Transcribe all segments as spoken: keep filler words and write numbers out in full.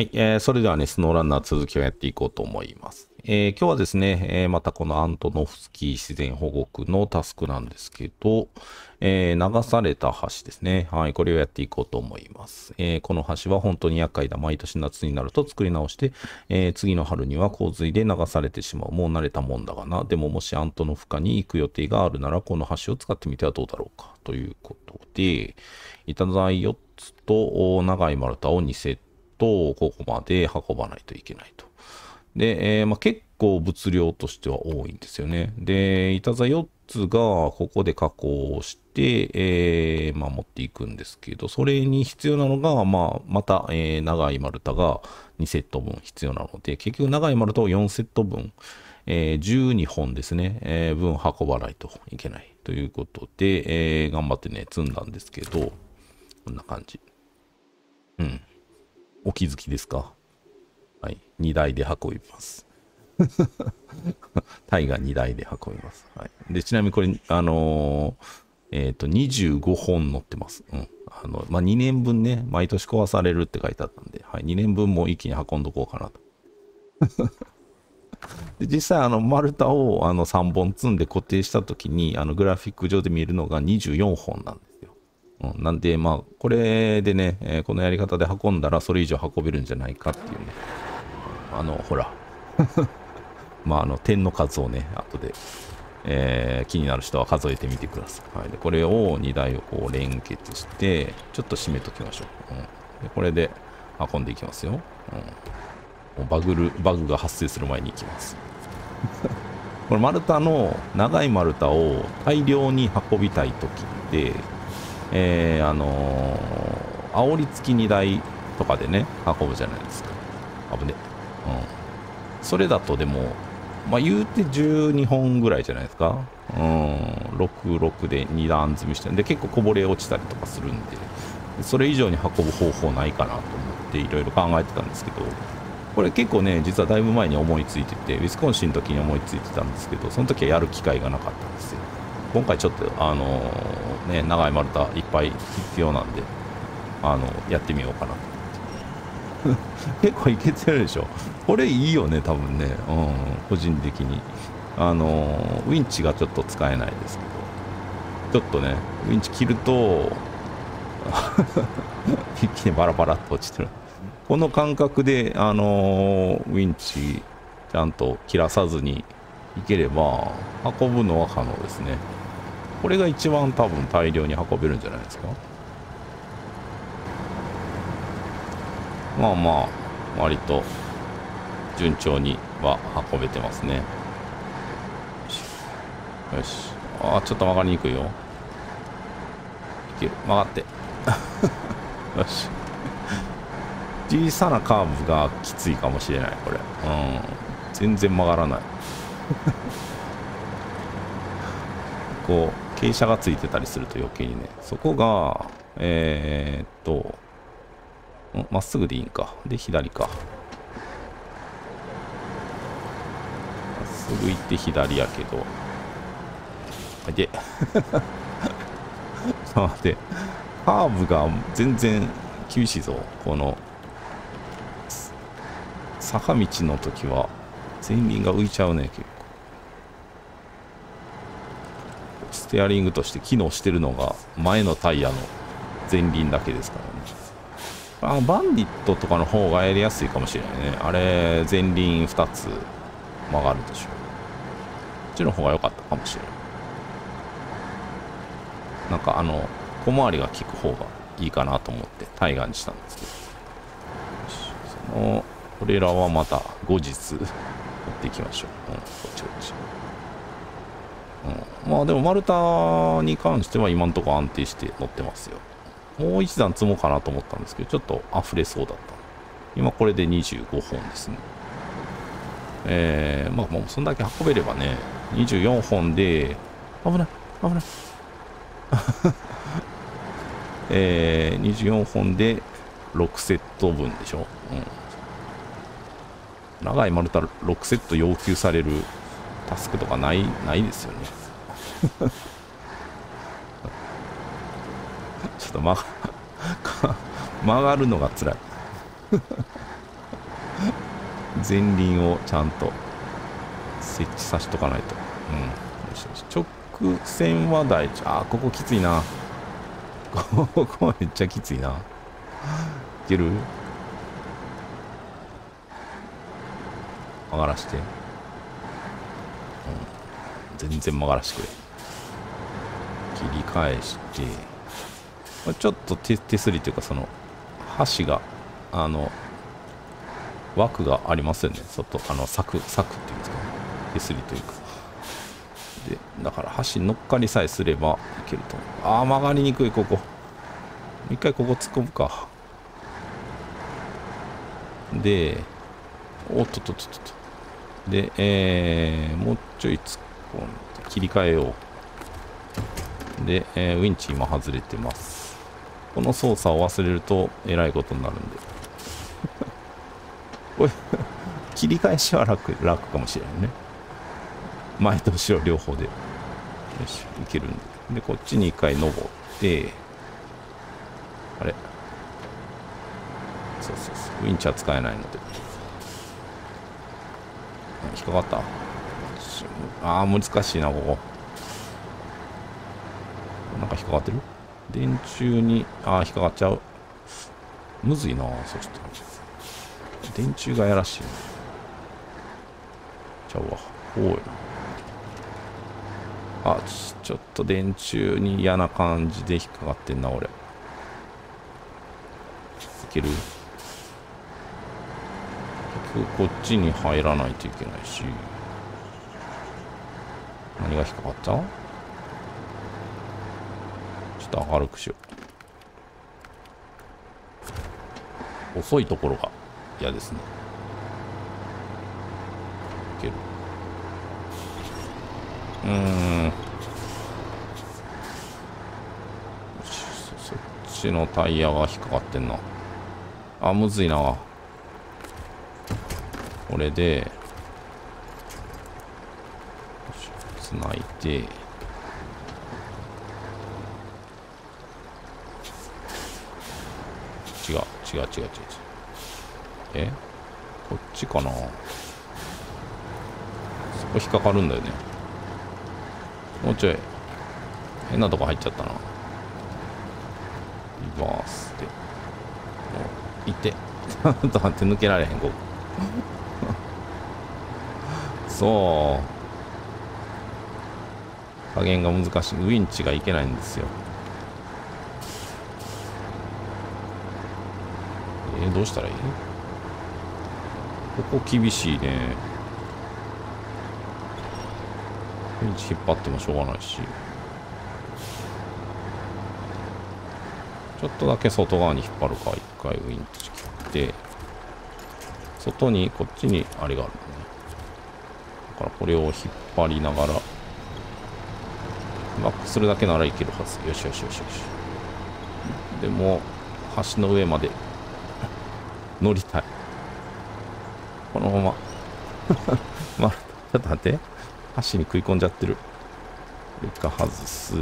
はい、えー、それではね、スノーランナー続きをやっていこうと思います。えー、今日はですね、えー、またこのアントノフスキー自然保護区のタスクなんですけど、えー、流された橋ですね。はい、これをやっていこうと思います。えー、この橋は本当に厄介だ。毎年夏になると作り直して、えー、次の春には洪水で流されてしまう。もう慣れたもんだがな。でももしアントノフカに行く予定があるなら、この橋を使ってみてはどうだろうか。ということで、板材よっつと長い丸太をにセット、ここまで運ばないといけないと。で、えーまあ、結構物量としては多いんですよね。で、板材よっつがここで加工して、えーまあ、持っていくんですけど、それに必要なのが、まあ、また、えー、長い丸太がにセットぶん必要なので、結局長い丸太をよんセットぶん、えー、じゅうにほんですね、えー、分運ばないといけないということで、えー、頑張ってね、積んだんですけど、こんな感じ。うん。お気づきですか？はい。にだいで運びます。タイがにだいで運びます。はい。で、ちなみにこれ、あのー、えっと、にじゅうごほん乗ってます。うん。あの、まあ、にねんぶんね、毎年壊されるって書いてあったんで、はい。にねんぶんも一気に運んどこうかなと。で、実際、あの、丸太をあのさんぼん積んで固定したときに、あの、グラフィック上で見るのがにじゅうよんほんなんで。うん、なんで、まあ、これでね、えー、このやり方で運んだら、それ以上運べるんじゃないかっていうね。あの、ほら。まあ、あの、点の数をね、後で、えー、気になる人は数えてみてください。はい、でこれをにだいをこう連結して、ちょっと締めときましょう。うん、でこれで運んでいきますよ。うん、もうバグる、バグが発生する前に行きます。これ、丸太の、長い丸太を大量に運びたいときって、えー、あのー、煽り付きにだいとかでね、運ぶじゃないですか。危ね。うん。それだとでも、まあ、言うてじゅうにほんぐらいじゃないですか。うん。ろく、ろくでにだん積みしてるんで、結構こぼれ落ちたりとかするんで、それ以上に運ぶ方法ないかなと思っていろいろ考えてたんですけど、これ結構ね、実はだいぶ前に思いついてて、ウィスコンシンの時に思いついてたんですけど、その時はやる機会がなかったんですよ。今回ちょっと、あのー、ね、長い丸太いっぱい必要なんで、あのー、やってみようかなと。結構いけてるでしょ。これいいよね、多分ね。うん、個人的に。あのー、ウィンチがちょっと使えないですけど、ちょっとね、ウィンチ切ると、一気にバラバラっと落ちてる。この感覚で、あのー、ウィンチちゃんと切らさずにいければ、運ぶのは可能ですね。これが一番多分大量に運べるんじゃないですか。まあまあ、割と順調には運べてますね。よし。よし。ああ、ちょっと曲がりにくいよ。いける。曲がって。よし。小さなカーブがきついかもしれない、これ。うん。全然曲がらない。こう傾斜がついてたりすると余計にね、そこがえー、っとまっすぐでいいんか、で左か、まっすぐ行って左やけど、あでちょっと待って、カーブが全然厳しいぞ。この坂道の時は前輪が浮いちゃうね、結構。ステアリングとして機能してるのが前のタイヤの前輪だけですからね。あ、バンディットとかの方がやりやすいかもしれないね。あれ、前輪ふたつ曲がるでしょ。こっちの方が良かったかもしれない。なんかあの、小回りが効く方がいいかなと思ってタイガーにしたんですけど。その、これらはまた後日。持っていきましょう。うん、こっちこっち。うん、まあでも丸太に関しては今のところ安定して乗ってますよ。もう一段積もうかなと思ったんですけど、ちょっと溢れそうだった。今これでにじゅうごほんですね。えー、まあもうそんだけ運べればね、にじゅうよんほんで、危ない、危ない。えー、にじゅうよんほんでろくセットぶんでしょ。うん。長い丸太ろくセット要求されるタスクとかない、ないですよね。ちょっと曲が、曲がるのが辛い。前輪をちゃんと設置させとかないと。うん。よしよし。直線は大丈夫。あー、ここきついな。ここめっちゃきついな。いける？曲がらして。うん。全然曲がらしてくれ。切り返して。ちょっと手、手すりというか、その、箸が、あの、枠がありますよね。ちょっと、あの、柵、柵っていうんですかね。手すりというか。で、だから箸乗っかりさえすればいけると思う。ああ、曲がりにくい、ここ。一回ここ突っ込むか。で、おっとっとっとっと。で、えー、もうちょい突っ込んで、切り替えよう。で、えー、ウィンチ今外れてます。この操作を忘れると、えらいことになるんで。これ、切り返しは楽、楽かもしれないね。前と後ろ両方で。よし、いけるんで。で、こっちに一回登って、あれ。そうそうそう。ウィンチは使えないので。引っかかった。ああ、難しいな、ここ。なんか引っかかってる？電柱に、ああ、引っかかっちゃう。むずいな、そうしたら。電柱がやらしい。ちゃうわ。多いな。あ、ちょっと電柱に嫌な感じで引っかかってんな、俺。いける？こっちに入らないといけないし。何が引っかかった？ちょっと明るくしよう。遅いところが嫌ですね。いける？うーん、そっちのタイヤが引っかかってんな。あ、むずいな。これでつないで、違う違う違う違う違う、え、こっちかな。そこ引っかかるんだよね。もうちょい。変なとこ入っちゃったな。リバースで。お、いて。ちゃんと待って、抜けられへん、ここ。そう。加減が難しい。ウィンチがいけないんですよ。えー、どうしたらいい？ここ厳しいね。ウィンチ引っ張ってもしょうがないし、ちょっとだけ外側に引っ張るか。一回ウィンチ切って外に、こっちにあれがあるね。だからこれを引っ張りながらバックするだけならいけるはず。よしよしよしよし。でも橋の上まで乗りたい、このまま。まあ、ちょっと待って、箸に食い込んじゃってる。これか、外す。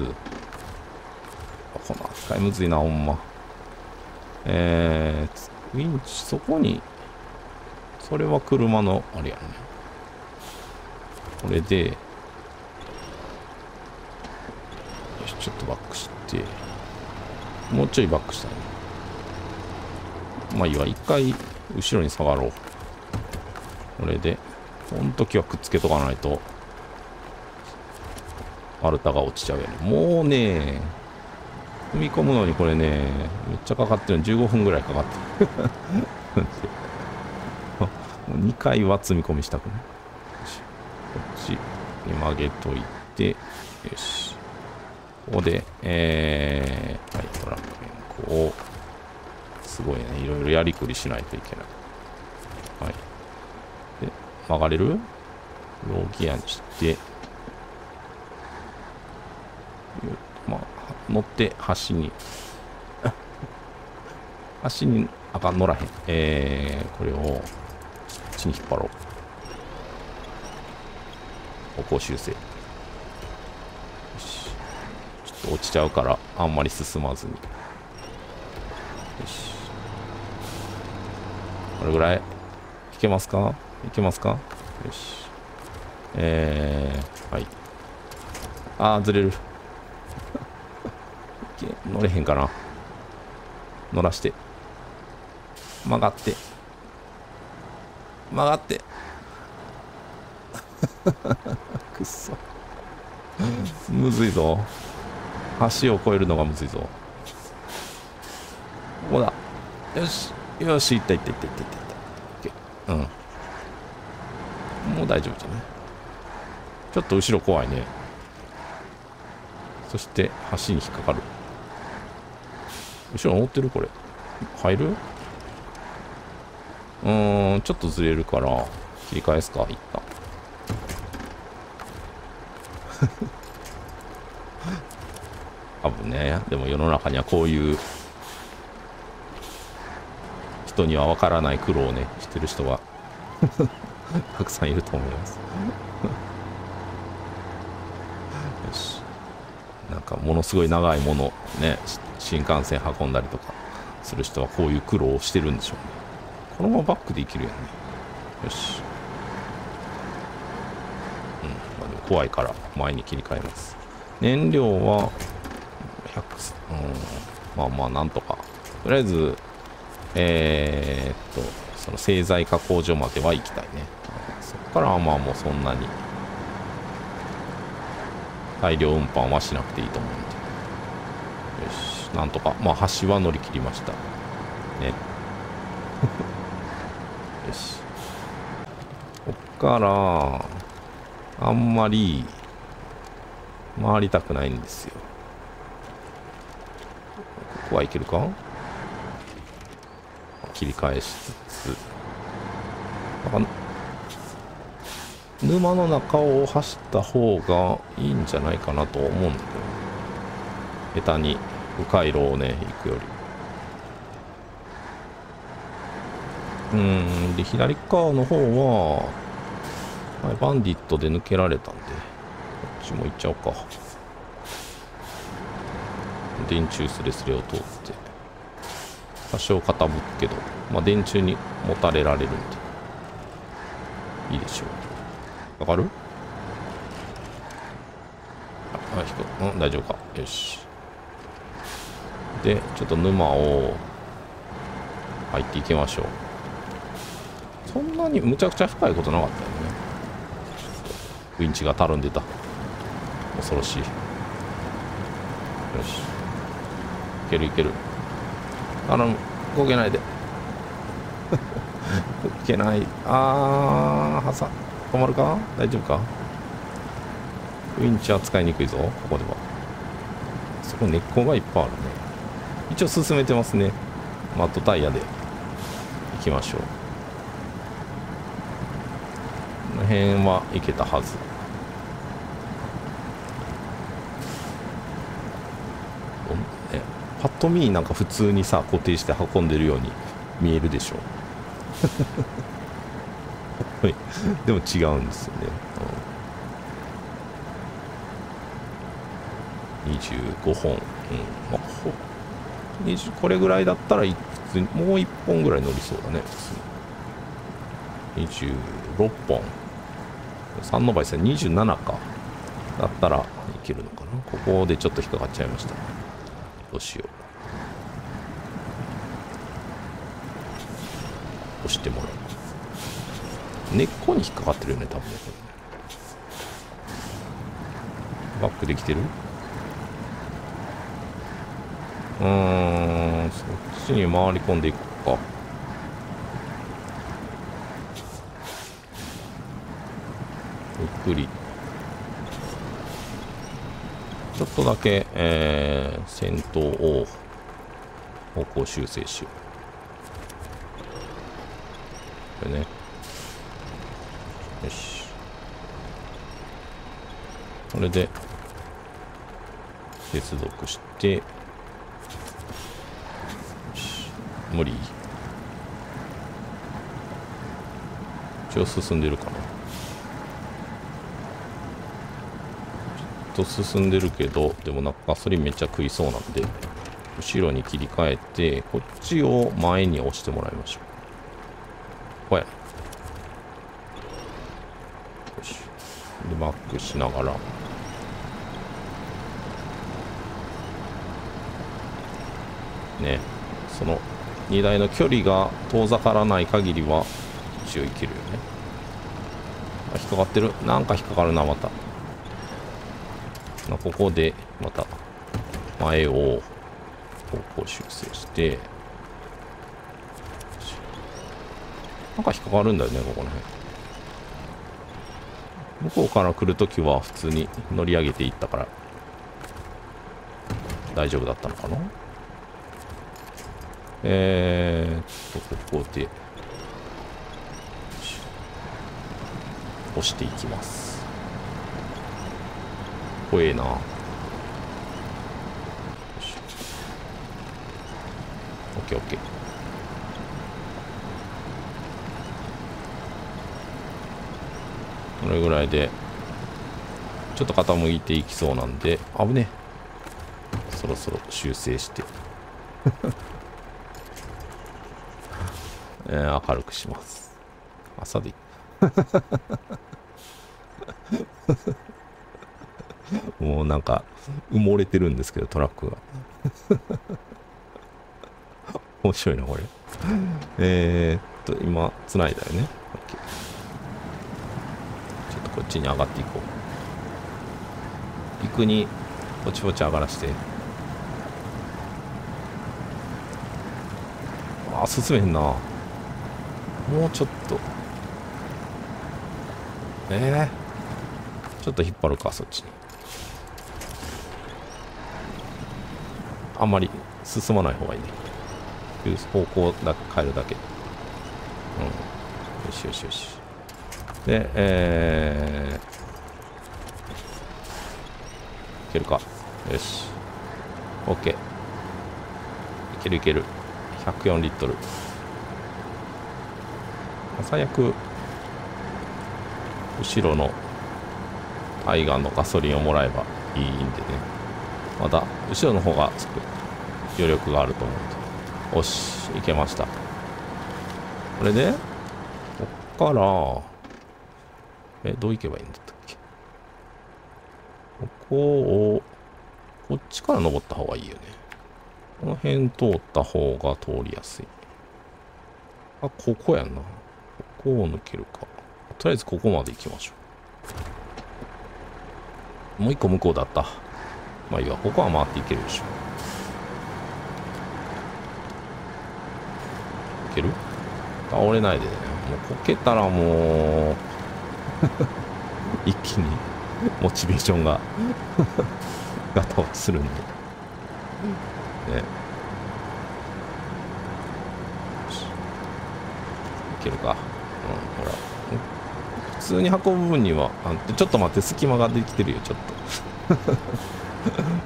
この扱いむずいな、ほんま。えー、ウィンチ、そこに、それは車の、あれやね。これで、よし、ちょっとバックして、もうちょいバックしたいね。まあいいわ、一回、後ろに下がろう。これで、この時はくっつけとかないと、アルタが落ちちゃうよね。もうね、踏み込むのにこれね、めっちゃかかってるの。じゅうごふんぐらいかかってる。にかいは積み込みしたくない。こっちに曲げといて、よし。ここで、えー、はい、トラック変更を、すごいね、いろいろやりくりしないといけない。はい。で、曲がれる？ローギアにして、まあ、乗って橋に橋にあかん、乗らへん。えー、これをこっちに引っ張ろう。歩行修正。よし、ちょっと落ちちゃうからあんまり進まずに。よし、これぐらい引けますか？いけますか？よし。えー、はい。ああ、ずれる。乗れへんかな。乗らして。曲がって。曲がって。くっそ。むずいぞ。橋を越えるのがむずいぞ。ここだ。よし。よし、いったいったいったいったいった。うん。もう大丈夫じゃない？ちょっと後ろ怖いね。そして、橋に引っかかる。後ろ登ってるこれ。入る？うーん、ちょっとずれるから、切り返すか、いった。危ねえ。でも世の中にはこういう、人には分からない苦労をねしてる人はたくさんいると思いますよし、なんかものすごい長いものね新幹線運んだりとかする人はこういう苦労をしてるんでしょうね。このままバックでいけるよね。よし、うん、まあ、でも怖いから前に切り替えます。燃料はひゃく、うん、まあまあなんとかとりあえずえーっと、その製材加工所までは行きたいね。そこからはまあもうそんなに大量運搬はしなくていいと思うんで。よし、なんとか、まあ橋は乗り切りました。ね。よし。こっから、あんまり回りたくないんですよ。ここは行けるか？切り返しつつ、なんか沼の中を走った方がいいんじゃないかなと思うんだけど、下手に迂回路をね行くより、うーんで左側の方はバンディットで抜けられたんで、こっちも行っちゃおうか。電柱スレスレを通って。多少傾くけど、まあ、電柱にもたれられるんで、いいでしょう。わかる？あ、引く。うん、大丈夫か。よし。で、ちょっと沼を入っていきましょう。そんなにむちゃくちゃ深いことなかったよね。ウインチがたるんでた。恐ろしい。よし。いけるいける。あの、こけないで。こけない。あー、挟、止まるか？大丈夫か？ウインチは使いにくいぞ、ここでは。そこ根っこがいっぱいあるね。一応進めてますね。マットタイヤで行きましょう。この辺は行けたはず。パッと見なんか普通にさ固定して運んでるように見えるでしょうでも違うんですよね、うん、にじゅうごほん、うんまあ、にじゅうこれぐらいだったら普通にもういっぽんぐらい乗りそうだね。にじゅうろっぽんさんの倍ですね。にじゅうななかだったらいけるのかな。ここでちょっと引っかかっちゃいました。どうしよう。押してもらう。根っこに引っかかってるよね、多分。バックできてる？うーん、そっちに回り込んでいこうか。ゆっくり。ちょっとだけ、えー、先頭を方向修正しよう。これね。よし。これで、接続して、よし。無理。一応進んでるかな。進んでるけど、でもなんかガソリンめっちゃ食いそうなんで、後ろに切り替えて、こっちを前に押してもらいましょう。これ。少しでバックしながらね、そのにだいの距離が遠ざからない限りは注意切るよね。あ、引っかかってる。なんか引っかかるな、また。ここでまた前を方向修正して、なんか引っかかるんだよね、ここの辺。向こうから来るときは普通に乗り上げていったから大丈夫だったのかな。えーっとここで押していきます。怖えな。オッケーオッケー。これぐらいでちょっと傾いていきそうなんで、危ねえ、そろそろ修正してえー、明るくします。朝でいいもうなんか埋もれてるんですけど、トラックが面白いなこれえーっと今つないだよね。ちょっとこっちに上がっていこう。陸にぼちぼち上がらして、あー進めへんな。もうちょっとえー、ちょっと引っ張るか、そっちに。あんまり進まない方がいいね。方向だけ変えるだけ。うん。よしよしよし。で、えー、いけるか。よし。OK。いけるいける。ひゃくよんリットル。最悪、後ろのタイガーのガソリンをもらえばいいんでね。また後ろの方がつく余力があると思うと。よし、いけました。これでこっからえどう行けばいいんだったっけ。ここをこっちから登った方がいいよね。この辺通った方が通りやすい。あ、ここやな。ここを抜けるか。とりあえずここまで行きましょう。もう一個向こうだった。まあいいわ、ここは回っていけるでしょ。いける？倒れないでね。もうこけたらもう一気にモチベーションがガタ落ちするんでね。いけるか。うん、ほら。普通に運ぶ分には、あ、ちょっと待って、隙間ができてるよ、ちょっと。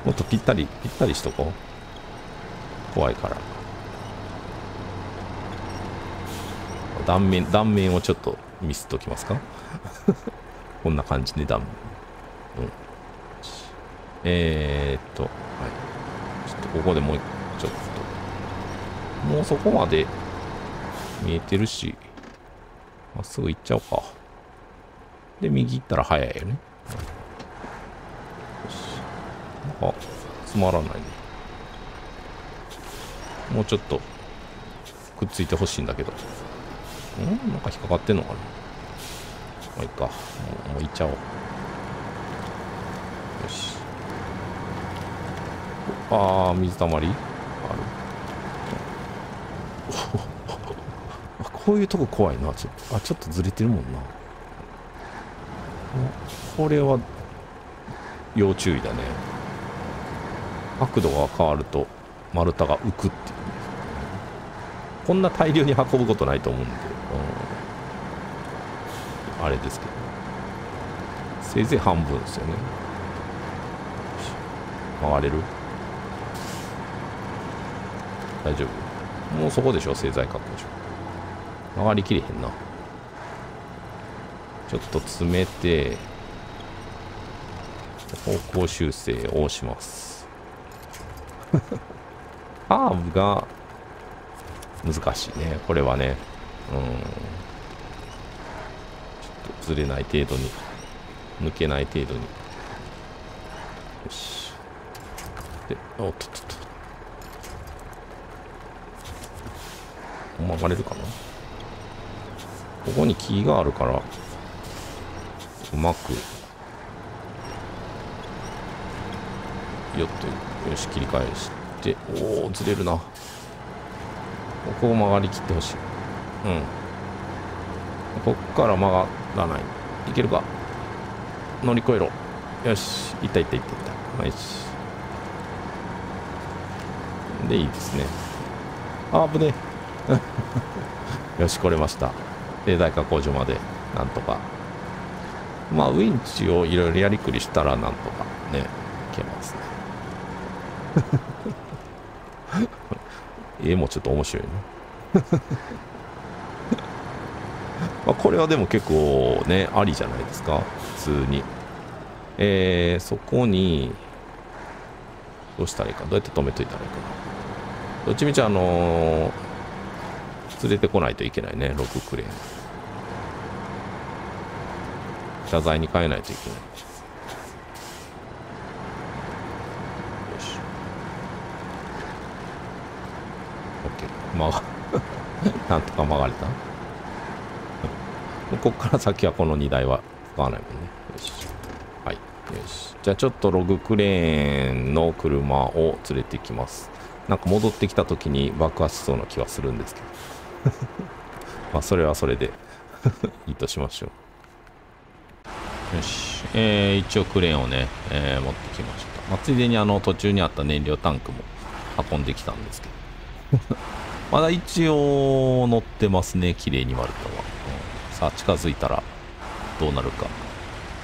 もっとぴったりぴったりしとこう。怖いから断面断面をちょっと見せときますかこんな感じで断面、うん、えー、っとはいちょっとここでもうちょっともうそこまで見えてるし、まっすぐ行っちゃおうか。で右行ったら早いよね。あ、つまらないね。もうちょっとくっついてほしいんだけど。ん？なんか引っかかってんのかな。まあいっか。もういっちゃおう。よし。ああ、水たまりある。こういうとこ怖いな。ちょっと、あ、ちょっとずれてるもんな。これは要注意だね。角度が変わると丸太が浮くっていう。こんな大量に運ぶことないと思うんで、うん、あれですけどせいぜい半分ですよね。回れる？大丈夫？もうそこでしょ、製材確保でしょ。曲がりきれへんな。ちょっと詰めて方向修正をします。カーブが難しいね、これはね。うん。ちょっずれない程度に、抜けない程度に。よし。で、おっとっとっと。曲がれるかな。ここに木があるから、うまく。よっと、よし、切り返して、おお、ずれるな。ここを曲がりきってほしい。うん。こっから曲がらない。いけるか。乗り越えろ。よし、いったいったいったいった。はい。で、いいですね。あー、危ねえ。よし、来れました。で、大化工場まで、なんとか。まあ、ウインチをいろいろやりくりしたら、なんとかね、いけますね。絵もちょっと面白いね。まあこれはでも結構ね、ありじゃないですか、普通に。えー、そこに、どうしたらいいか、どうやって止めといたらいいかな。どっちみち、あのー、連れてこないといけないね、ろくクレーン。謝罪に変えないといけない。まあ、なんとか曲がれた。ここから先はこの荷台は使わないもんね。よし。はい。よし。じゃあちょっとログクレーンの車を連れてきます。なんか戻ってきた時に爆発しそうな気はするんですけど。まあそれはそれでいいとしましょう。よし。えー、一応クレーンをね、えー、持ってきました。まあ、ついでにあの途中にあった燃料タンクも運んできたんですけど。まだ一応乗ってますね、綺麗に丸太は、うん。さあ、近づいたらどうなるか。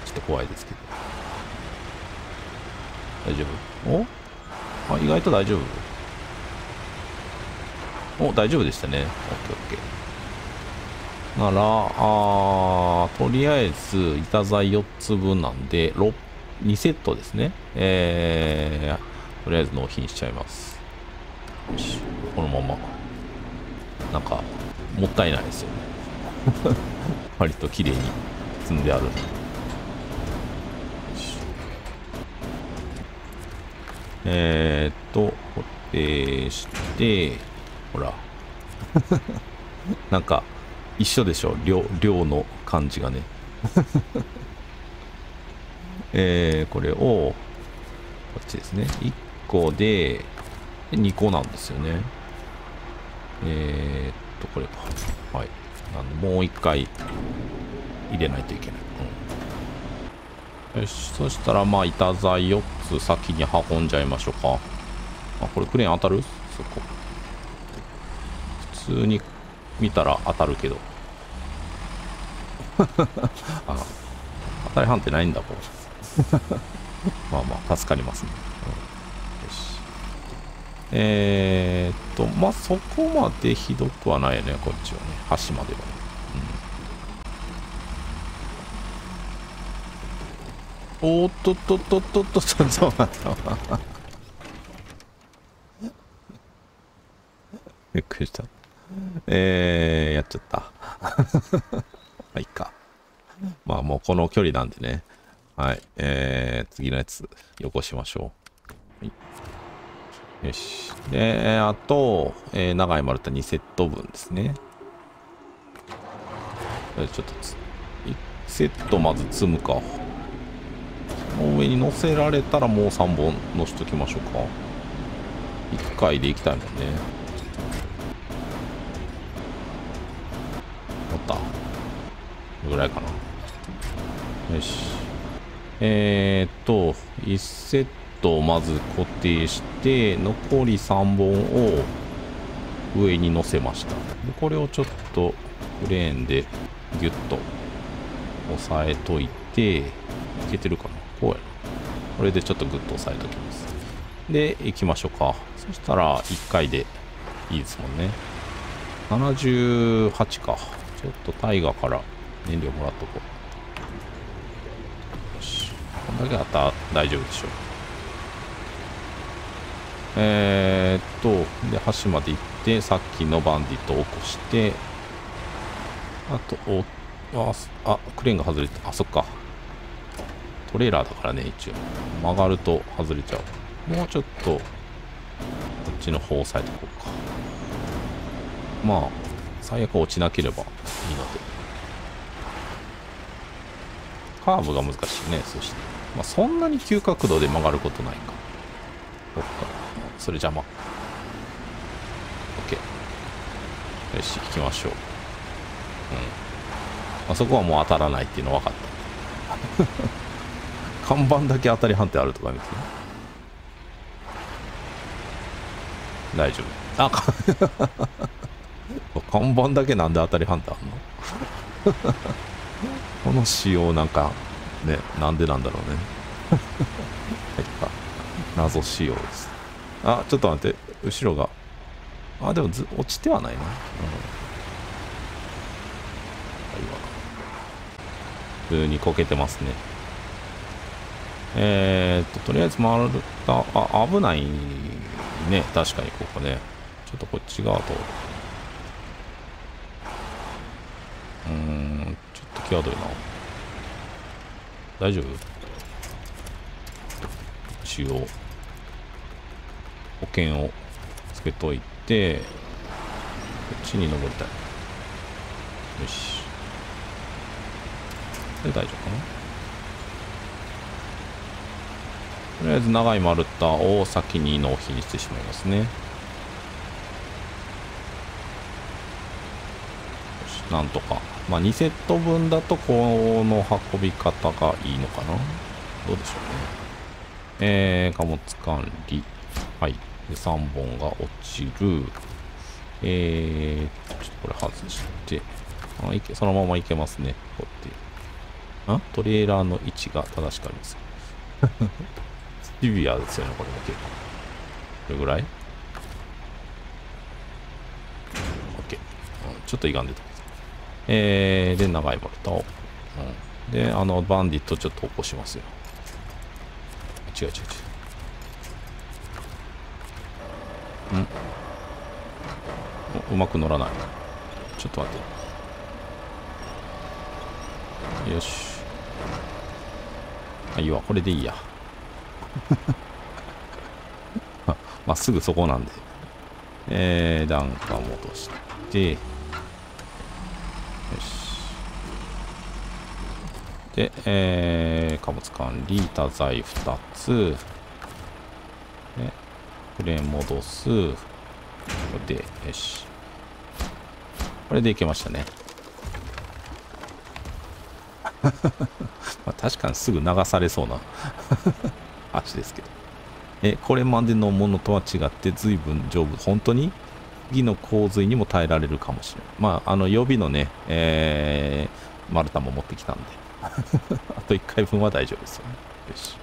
ちょっと怖いですけど。大丈夫？お？あ、意外と大丈夫。お、大丈夫でしたね。オッケーオッケー。なら、あー、とりあえず、板材よっつぶんなんで、にセットですね。えー、とりあえず納品しちゃいます。よし、このまま。なんかもったいないですよね。割と綺麗に積んである。えーっと固定してほら。なんか一緒でしょ、量量の感じがね。えー、これをこっちですね。いっこでにこなんですよね。えーっと、これか。はい。あのもう一回入れないといけない。うん、よし。そしたら、まあ、板材よっつ先に運んじゃいましょうか。あ、これクレーン当たる？そこ。普通に見たら当たるけど。あ、当たり判定ないんだ、これ。まあまあ、助かりますね。うん、よし。えーっと、まあ、そこまでひどくはないよね、こっちはね。橋まではね。うん、おーっとっとっとっとっとっとっとっとっとっと。びっくりした。えー、やっちゃった。まあ、いいか。まあ、もうこの距離なんでね。はい。えー、次のやつ、よこしましょう。はい。よし。で、あと、えー、長い丸太にセット分ですね。ちょっと、いちセットまず積むか。その上に乗せられたらもうさんぼん乗しときましょうか。いっかいで行きたいもんね。乗った。これぐらいかな。よし。えー、っと、いちセット。まず固定して残りさんぼんを上に乗せました。でこれをちょっとクレーンでギュッと押さえといて、いけてるかな、こうやな。これでちょっとグッと押さえときます。で行きましょうか。そしたらいっかいでいいですもんね。ななじゅうはちか。ちょっとタイガから燃料もらっとこう。よし、こんだけあったら大丈夫でしょう。えーっと、で、橋まで行って、さっきのバンディットを起こして、あと、おっあ, あ、クレーンが外れた。あ、そっか。トレーラーだからね、一応。曲がると外れちゃう。もうちょっと、こっちの方を押さえておこうか。まあ、最悪落ちなければいいので。カーブが難しいね、そして。まあ、そんなに急角度で曲がることないか。そっか。それ邪魔。OK。よし、行きましょう。うん。あそこはもう当たらないっていうの分かった。看板だけ当たり判定あるとか見てね。大丈夫。あ看板だけなんで当たり判定あんのこの仕様なんか、ね、なんでなんだろうね。謎仕様です。あ、ちょっと待って、後ろが。あ、でもず落ちてはないな。うん普通にこけてますね。えー、っと、とりあえず回った、あ、危ないね。確かにここね。ちょっとこっち側通る。うーん、ちょっと際どいな。大丈夫？一応、保険をつけといて、こっちに登りたい。よし。で、大丈夫かな。とりあえず長い丸太を先に納品してしまいますね。よし、なんとか。まあ、にセット分だとこの運び方がいいのかな。どうでしょうね。えー、貨物管理。はい。で、さんぼんが落ちる。えー、ちょっとこれ外して。あ、いけ、そのままいけますね。こうやって。あトレーラーの位置が正しくあります。シビアですよね、これだけ。これぐらい ?OK。ちょっと歪んでた。えー、で、長い丸太を、うん。で、あの、バンディットちょっと起こしますよ。違う違う違う。ん？うまく乗らない。ちょっと待って。よし。あ、いいわ、これでいいや。まあ、すぐそこなんで。えー、段階戻して。よし。で、えー、貨物管理、板材ふたつ。で、クレーン戻す。で、よし。これでいけましたね。まあ確かにすぐ流されそうな足ですけどえこれまでのものとは違って随分丈夫本当に次の洪水にも耐えられるかもしれないまああの予備のね、えー、丸太も持ってきたんであといっかいぶんは大丈夫ですよねよし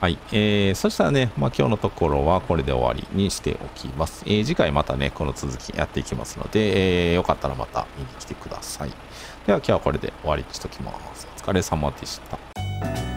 はい、えー、そしたらね、まあ、今日のところはこれで終わりにしておきます、えー、次回またねこの続きやっていきますので、えー、よかったらまた見に来てくださいでは今日はこれで終わりにしておきます。お疲れ様でした。